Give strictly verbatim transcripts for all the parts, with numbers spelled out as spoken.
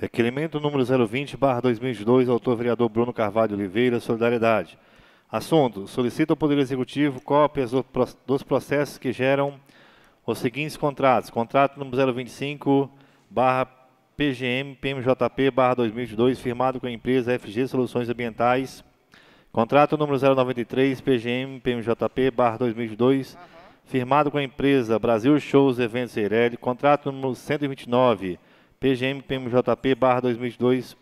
Requerimento número zero vinte barra dois mil e dois, autor vereador Bruno Carvalho Oliveira, Solidariedade. Assunto: solicita ao Poder Executivo cópias do, dos processos que geram os seguintes contratos. Contrato número zero vinte e cinco barra P G M P M J P barra dois mil e dois, firmado com a empresa F G Soluções Ambientais. Contrato número zero noventa e três P G M P M J P barra dois mil e dois, uhum. firmado com a empresa Brasil Shows e Eventos Eireli. Contrato número cento e vinte e nove P G M P M J P barra dois mil e dois,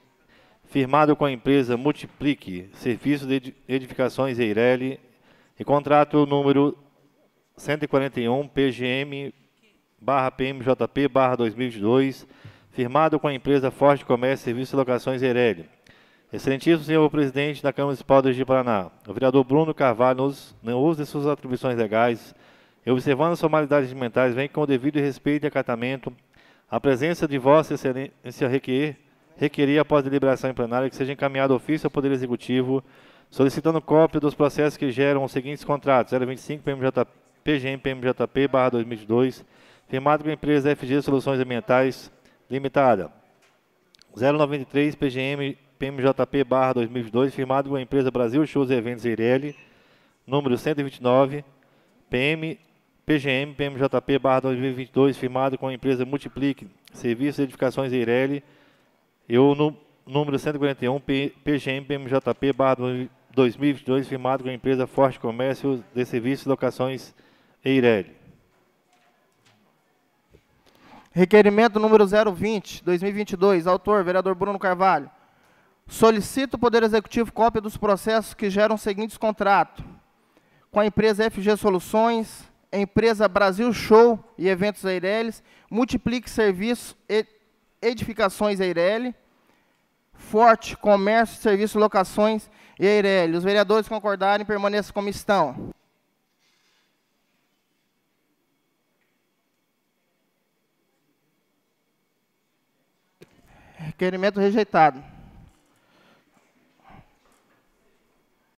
firmado com a empresa Multiplique Serviço de Edificações EIRELI, e contrato número cento e quarenta e um P G M barra P M J P barra dois mil e dois, firmado com a empresa Forte Comércio Serviços de Locações EIRELI. Excelentíssimo senhor presidente da Câmara Municipal do Ji-Paraná, o vereador Bruno Carvalho, no uso de suas atribuições legais e observando as formalidades regimentais, vem com o devido respeito e acatamento a presença de vossa excelência requerer requerer após deliberação em plenário que seja encaminhado ofício ao Poder Executivo, solicitando cópia dos processos que geram os seguintes contratos: zero vinte e cinco P M J P G M P M J P barra dois mil e dois, firmado com a empresa F G Soluções Ambientais Limitada; zero noventa e três P G M P M J P barra dois mil e dois, firmado com a empresa Brasil Shows e Eventos Eireli, número cento e vinte e nove P M P G M P M J P barra dois mil e dois, firmado com a empresa Multiplique Serviço de Edificações EIRELI, e o número cento e quarenta e um P G M P M J P barra dois mil e dois, firmado com a empresa Forte Comércio de Serviços e Locações EIRELI. Requerimento número zero vinte barra dois mil e dois, autor vereador Bruno Carvalho. Solicita o Poder Executivo cópia dos processos que geram os seguintes contratos: com a empresa F G Soluções, a empresa Brasil Show e Eventos EIRELI, Multiplique Serviços e Edificações EIRELI, Forte Comércio, Serviços, Locações e EIRELI. Os vereadores concordarem, permaneçam como estão. Requerimento rejeitado.